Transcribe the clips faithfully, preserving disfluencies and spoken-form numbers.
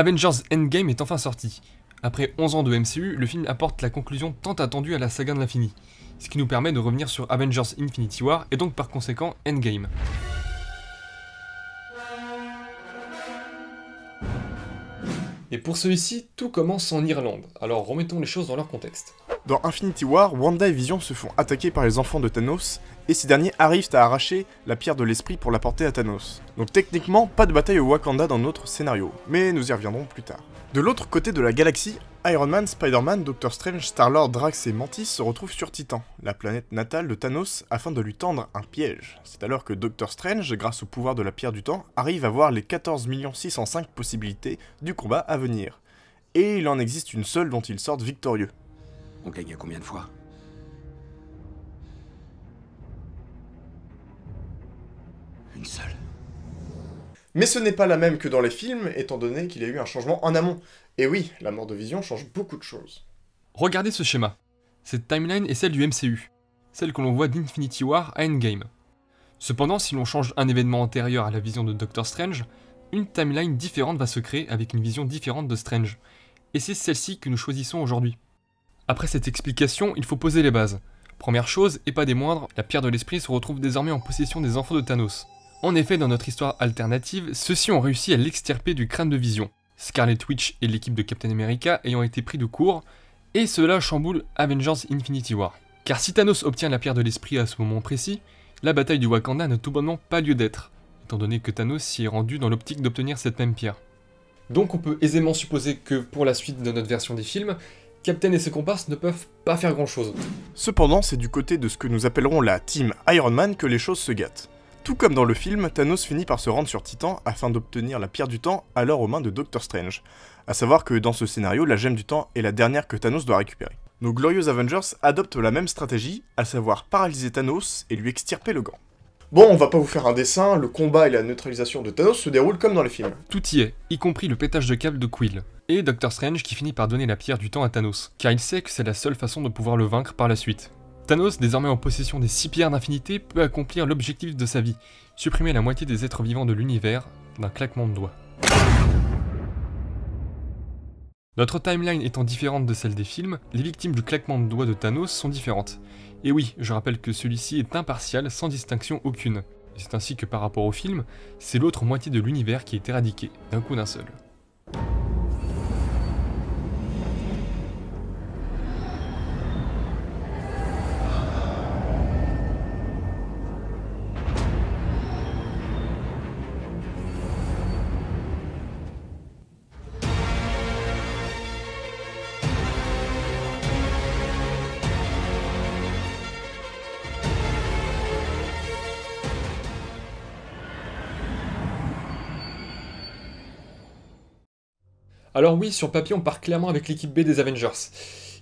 Avengers Endgame est enfin sorti. Après onze ans de M C U, le film apporte la conclusion tant attendue à la saga de l'infini, ce qui nous permet de revenir sur Avengers Infinity War et donc par conséquent Endgame. Et pour celui-ci, tout commence en Irlande, alors remettons les choses dans leur contexte. Dans Infinity War, Wanda et Vision se font attaquer par les enfants de Thanos, et ces derniers arrivent à arracher la pierre de l'esprit pour la porter à Thanos. Donc techniquement, pas de bataille au Wakanda dans notre scénario, mais nous y reviendrons plus tard. De l'autre côté de la galaxie, Iron Man, Spider-Man, Doctor Strange, Star-Lord, Drax et Mantis se retrouvent sur Titan, la planète natale de Thanos, afin de lui tendre un piège. C'est alors que Doctor Strange, grâce au pouvoir de la pierre du temps, arrive à voir les quatorze millions six cent cinq possibilités du combat à venir. Et il en existe une seule dont ils sortent victorieux. On gagne à combien de fois? Une seule. Mais ce n'est pas la même que dans les films, étant donné qu'il y a eu un changement en amont. Et oui, la mort de Vision change beaucoup de choses. Regardez ce schéma. Cette timeline est celle du M C U, celle que l'on voit d'Infinity War à Endgame. Cependant, si l'on change un événement antérieur à la vision de Doctor Strange, une timeline différente va se créer avec une vision différente de Strange. Et c'est celle-ci que nous choisissons aujourd'hui. Après cette explication, il faut poser les bases. Première chose, et pas des moindres, la pierre de l'esprit se retrouve désormais en possession des enfants de Thanos. En effet, dans notre histoire alternative, ceux-ci ont réussi à l'extirper du crâne de Vision, Scarlet Witch et l'équipe de Captain America ayant été pris de court, et cela chamboule Avengers Infinity War. Car si Thanos obtient la pierre de l'esprit à ce moment précis, la bataille du Wakanda n'a tout bonnement pas lieu d'être, étant donné que Thanos s'y est rendu dans l'optique d'obtenir cette même pierre. Donc on peut aisément supposer que pour la suite de notre version des films, Captain et ses comparses ne peuvent pas faire grand chose. Cependant, c'est du côté de ce que nous appellerons la Team Iron Man que les choses se gâtent. Tout comme dans le film, Thanos finit par se rendre sur Titan afin d'obtenir la pierre du temps alors aux mains de Doctor Strange. A savoir que dans ce scénario, la gemme du temps est la dernière que Thanos doit récupérer. Nos glorieux Avengers adoptent la même stratégie, à savoir paralyser Thanos et lui extirper le gant. Bon, on va pas vous faire un dessin, le combat et la neutralisation de Thanos se déroulent comme dans les films. Tout y est, y compris le pétage de câble de Quill, et Doctor Strange qui finit par donner la pierre du temps à Thanos, car il sait que c'est la seule façon de pouvoir le vaincre par la suite. Thanos, désormais en possession des six pierres d'infinité, peut accomplir l'objectif de sa vie, supprimer la moitié des êtres vivants de l'univers d'un claquement de doigts. Notre timeline étant différente de celle des films, les victimes du claquement de doigts de Thanos sont différentes. Et oui, je rappelle que celui-ci est impartial, sans distinction aucune. C'est ainsi que par rapport au film, c'est l'autre moitié de l'univers qui est éradiquée, d'un coup d'un seul. Alors oui, sur papier on part clairement avec l'équipe B des Avengers,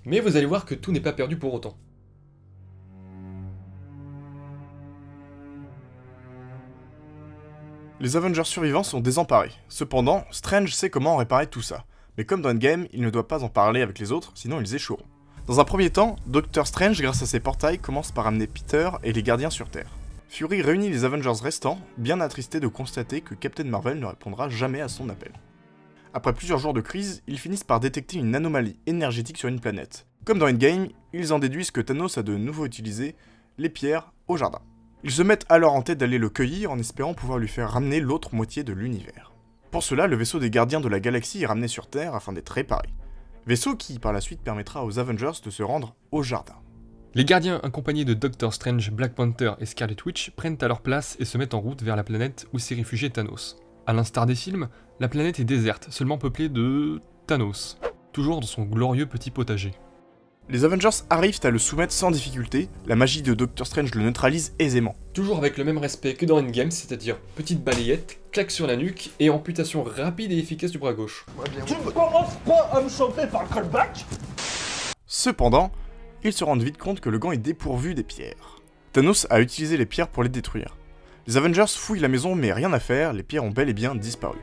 mais vous allez voir que tout n'est pas perdu pour autant. Les Avengers survivants sont désemparés, cependant Strange sait comment réparer tout ça, mais comme dans Endgame, il ne doit pas en parler avec les autres sinon ils échoueront. Dans un premier temps, Doctor Strange grâce à ses portails commence par amener Peter et les gardiens sur Terre. Fury réunit les Avengers restants, bien attristé de constater que Captain Marvel ne répondra jamais à son appel. Après plusieurs jours de crise, ils finissent par détecter une anomalie énergétique sur une planète. Comme dans Endgame, ils en déduisent que Thanos a de nouveau utilisé les pierres au jardin. Ils se mettent alors en tête d'aller le cueillir en espérant pouvoir lui faire ramener l'autre moitié de l'univers. Pour cela, le vaisseau des Gardiens de la Galaxie est ramené sur Terre afin d'être réparé. Vaisseau qui, par la suite, permettra aux Avengers de se rendre au jardin. Les Gardiens, accompagnés de Doctor Strange, Black Panther et Scarlet Witch, prennent à leur place et se mettent en route vers la planète où s'est réfugié Thanos. A l'instar des films, la planète est déserte, seulement peuplée de... Thanos, toujours dans son glorieux petit potager. Les Avengers arrivent à le soumettre sans difficulté, la magie de Doctor Strange le neutralise aisément. Toujours avec le même respect que dans Endgame, c'est-à-dire petite balayette, claque sur la nuque et amputation rapide et efficace du bras gauche. Ouais, bien tu ne commences pas à me chanter par le callback. Cependant, ils se rendent vite compte que le gant est dépourvu des pierres. Thanos a utilisé les pierres pour les détruire. Les Avengers fouillent la maison mais rien à faire, les pierres ont bel et bien disparu.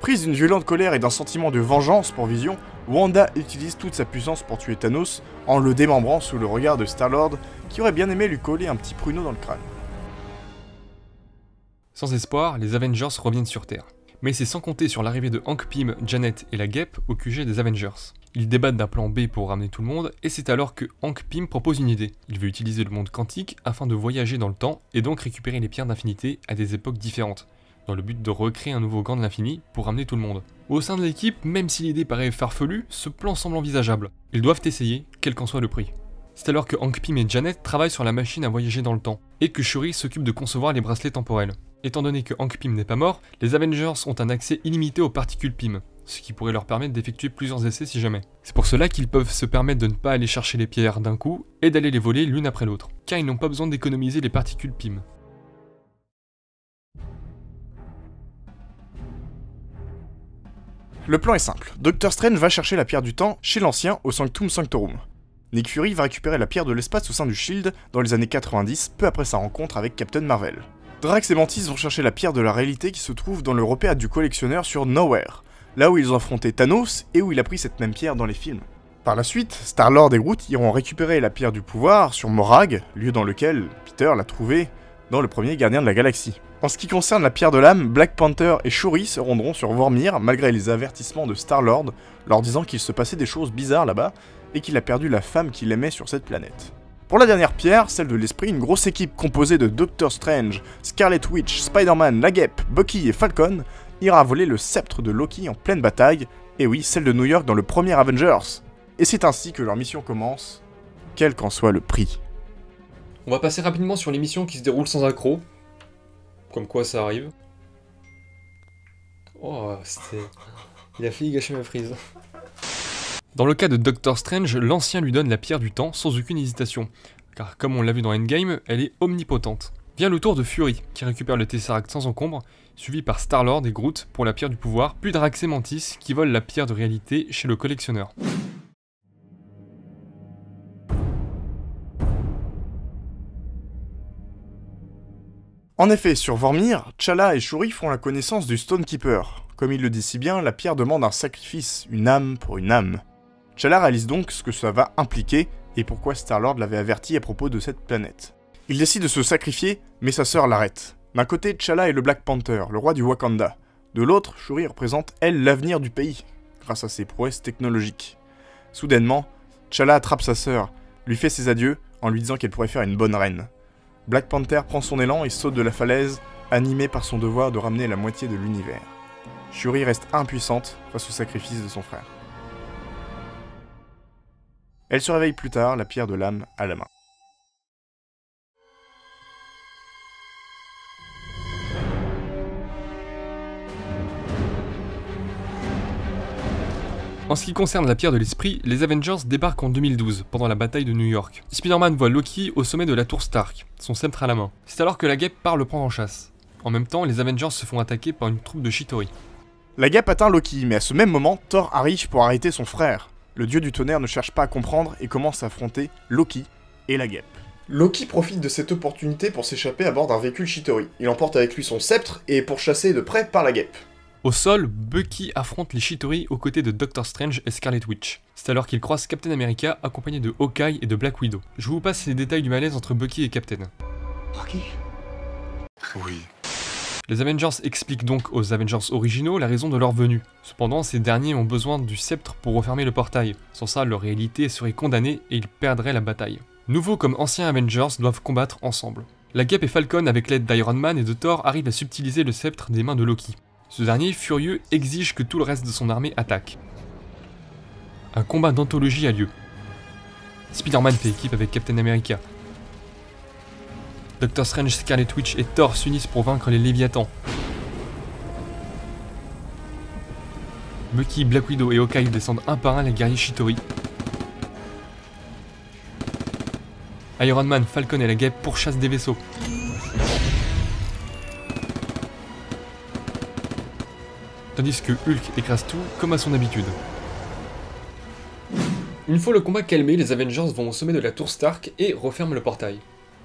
Prise d'une violente colère et d'un sentiment de vengeance pour Vision, Wanda utilise toute sa puissance pour tuer Thanos en le démembrant sous le regard de Star-Lord qui aurait bien aimé lui coller un petit pruneau dans le crâne. Sans espoir, les Avengers reviennent sur Terre. mais c'est sans compter sur l'arrivée de Hank Pym, Janet et la guêpe au Q G des Avengers. Ils débattent d'un plan B pour ramener tout le monde, et c'est alors que Hank Pym propose une idée. Il veut utiliser le monde quantique afin de voyager dans le temps, et donc récupérer les pierres d'infinité à des époques différentes, dans le but de recréer un nouveau gant de l'infini pour ramener tout le monde. Au sein de l'équipe, même si l'idée paraît farfelue, ce plan semble envisageable. Ils doivent essayer, quel qu'en soit le prix. C'est alors que Hank Pym et Janet travaillent sur la machine à voyager dans le temps, et que Shuri s'occupe de concevoir les bracelets temporels. Étant donné que Hank Pym n'est pas mort, les Avengers ont un accès illimité aux particules Pym, ce qui pourrait leur permettre d'effectuer plusieurs essais si jamais. C'est pour cela qu'ils peuvent se permettre de ne pas aller chercher les pierres d'un coup, et d'aller les voler l'une après l'autre, car ils n'ont pas besoin d'économiser les particules Pym. Le plan est simple, Doctor Strange va chercher la pierre du temps chez l'ancien au Sanctum Sanctorum. Nick Fury va récupérer la pierre de l'espace au sein du Shield dans les années quatre-vingt-dix, peu après sa rencontre avec Captain Marvel. Drax et Mantis vont chercher la pierre de la réalité qui se trouve dans le repère du collectionneur sur Nowhere, là où ils ont affronté Thanos et où il a pris cette même pierre dans les films. Par la suite, Star-Lord et Groot iront récupérer la pierre du pouvoir sur Morag, lieu dans lequel Peter l'a trouvée dans le premier Gardien de la Galaxie. En ce qui concerne la pierre de l'âme, Black Panther et Shuri se rendront sur Vormir malgré les avertissements de Star-Lord leur disant qu'il se passait des choses bizarres là-bas, et qu'il a perdu la femme qu'il aimait sur cette planète. Pour la dernière pierre, celle de l'esprit, une grosse équipe composée de Doctor Strange, Scarlet Witch, Spider-Man, la Guêpe, Bucky et Falcon ira voler le sceptre de Loki en pleine bataille, et oui, celle de New York dans le premier Avengers. Et c'est ainsi que leur mission commence, quel qu'en soit le prix. On va passer rapidement sur les missions qui se déroulent sans accro, comme quoi ça arrive. Oh, c'était... Il a failli gâcher ma frise. Dans le cas de Doctor Strange, l'ancien lui donne la pierre du temps sans aucune hésitation, car comme on l'a vu dans Endgame, elle est omnipotente. Vient le tour de Fury, qui récupère le Tesseract sans encombre, suivi par Star-Lord et Groot pour la pierre du pouvoir, puis Drax et Mantis qui volent la pierre de réalité chez le collectionneur. En effet, sur Vormir, T'Challa et Shuri font la connaissance du Stonekeeper. Comme il le dit si bien, la pierre demande un sacrifice, une âme pour une âme. T'Challa réalise donc ce que ça va impliquer, et pourquoi Star-Lord l'avait averti à propos de cette planète. Il décide de se sacrifier, mais sa sœur l'arrête. D'un côté, T'Challa est le Black Panther, le roi du Wakanda. De l'autre, Shuri représente, elle, l'avenir du pays, grâce à ses prouesses technologiques. Soudainement, T'Challa attrape sa sœur, lui fait ses adieux, en lui disant qu'elle pourrait faire une bonne reine. Black Panther prend son élan et saute de la falaise, animé par son devoir de ramener la moitié de l'univers. Shuri reste impuissante face au sacrifice de son frère. Elle se réveille plus tard, la pierre de l'âme à la main. En ce qui concerne la pierre de l'esprit, les Avengers débarquent en deux mille douze, pendant la bataille de New York. Spider-Man voit Loki au sommet de la tour Stark, son sceptre à la main. C'est alors que la guêpe part le prendre en chasse. En même temps, les Avengers se font attaquer par une troupe de Chitauri. La guêpe atteint Loki, mais à ce même moment, Thor arrive pour arrêter son frère. Le dieu du tonnerre ne cherche pas à comprendre et commence à affronter Loki et la guêpe. Loki profite de cette opportunité pour s'échapper à bord d'un véhicule Chitauri. Il emporte avec lui son sceptre et est pourchassé de près par la guêpe. Au sol, Bucky affronte les Chitauri aux côtés de Doctor Strange et Scarlet Witch. C'est alors qu'il croise Captain America accompagné de Hawkeye et de Black Widow. Je vous passe les détails du malaise entre Bucky et Captain. Bucky ? Oui. Les Avengers expliquent donc aux Avengers originaux la raison de leur venue. Cependant, ces derniers ont besoin du sceptre pour refermer le portail. Sans ça, leur réalité serait condamnée et ils perdraient la bataille. Nouveaux comme anciens Avengers doivent combattre ensemble. La Guêpe et Falcon, avec l'aide d'Iron Man et de Thor, arrivent à subtiliser le sceptre des mains de Loki. Ce dernier, furieux, exige que tout le reste de son armée attaque. Un combat d'anthologie a lieu. Spider-Man fait équipe avec Captain America. Doctor Strange, Scarlet Witch et Thor s'unissent pour vaincre les Léviathans. Bucky, Black Widow et Hawkeye descendent un par un les guerriers Chitauri. Iron Man, Falcon et la Guêpe pourchassent des vaisseaux. Tandis que Hulk écrase tout, comme à son habitude. Une fois le combat calmé, les Avengers vont au sommet de la tour Stark et referment le portail.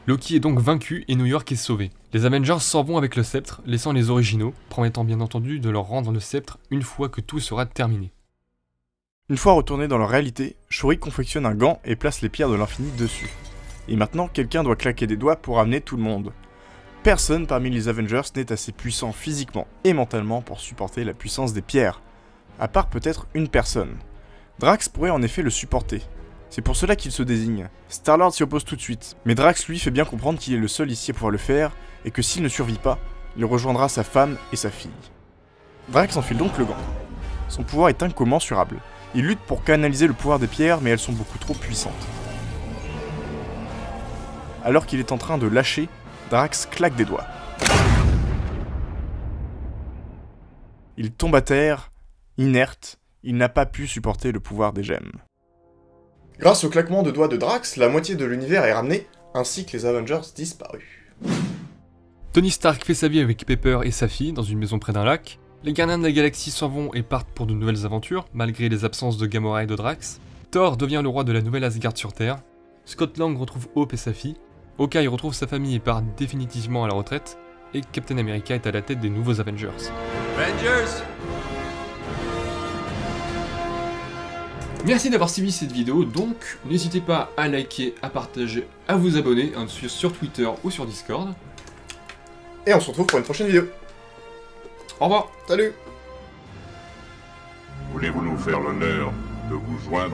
Loki est donc vaincu et New York est sauvé. Les Avengers s'en vont avec le sceptre, laissant les originaux, promettant bien entendu de leur rendre le sceptre une fois que tout sera terminé. Une fois retournés dans leur réalité, Shuri confectionne un gant et place les pierres de l'infini dessus. Et maintenant, quelqu'un doit claquer des doigts pour amener tout le monde. personne parmi les Avengers n'est assez puissant physiquement et mentalement pour supporter la puissance des pierres, à part peut-être une personne. Drax pourrait en effet le supporter. C'est pour cela qu'il se désigne. Star-Lord s'y oppose tout de suite, mais Drax lui fait bien comprendre qu'il est le seul ici à pouvoir le faire, et que s'il ne survit pas, il rejoindra sa femme et sa fille. Drax enfile donc le gant. Son pouvoir est incommensurable. Il lutte pour canaliser le pouvoir des pierres, mais elles sont beaucoup trop puissantes. Alors qu'il est en train de lâcher, Drax claque des doigts. Il tombe à terre, inerte, il n'a pas pu supporter le pouvoir des gemmes. Grâce au claquement de doigts de Drax, la moitié de l'univers est ramenée, ainsi que les Avengers disparus. Tony Stark fait sa vie avec Pepper et sa fille dans une maison près d'un lac. Les Gardiens de la Galaxie s'en vont et partent pour de nouvelles aventures, malgré les absences de Gamora et de Drax. Thor devient le roi de la nouvelle Asgard sur Terre. Scott Lang retrouve Hope et sa fille. Hawkeye retrouve sa famille et part définitivement à la retraite. Et Captain America est à la tête des nouveaux Avengers. Avengers! Merci d'avoir suivi cette vidéo, donc n'hésitez pas à liker, à partager, à vous abonner, à nous suivre sur Twitter ou sur Discord. Et on se retrouve pour une prochaine vidéo. Au revoir, salut. Voulez-vous nous faire l'honneur de vous joindre ?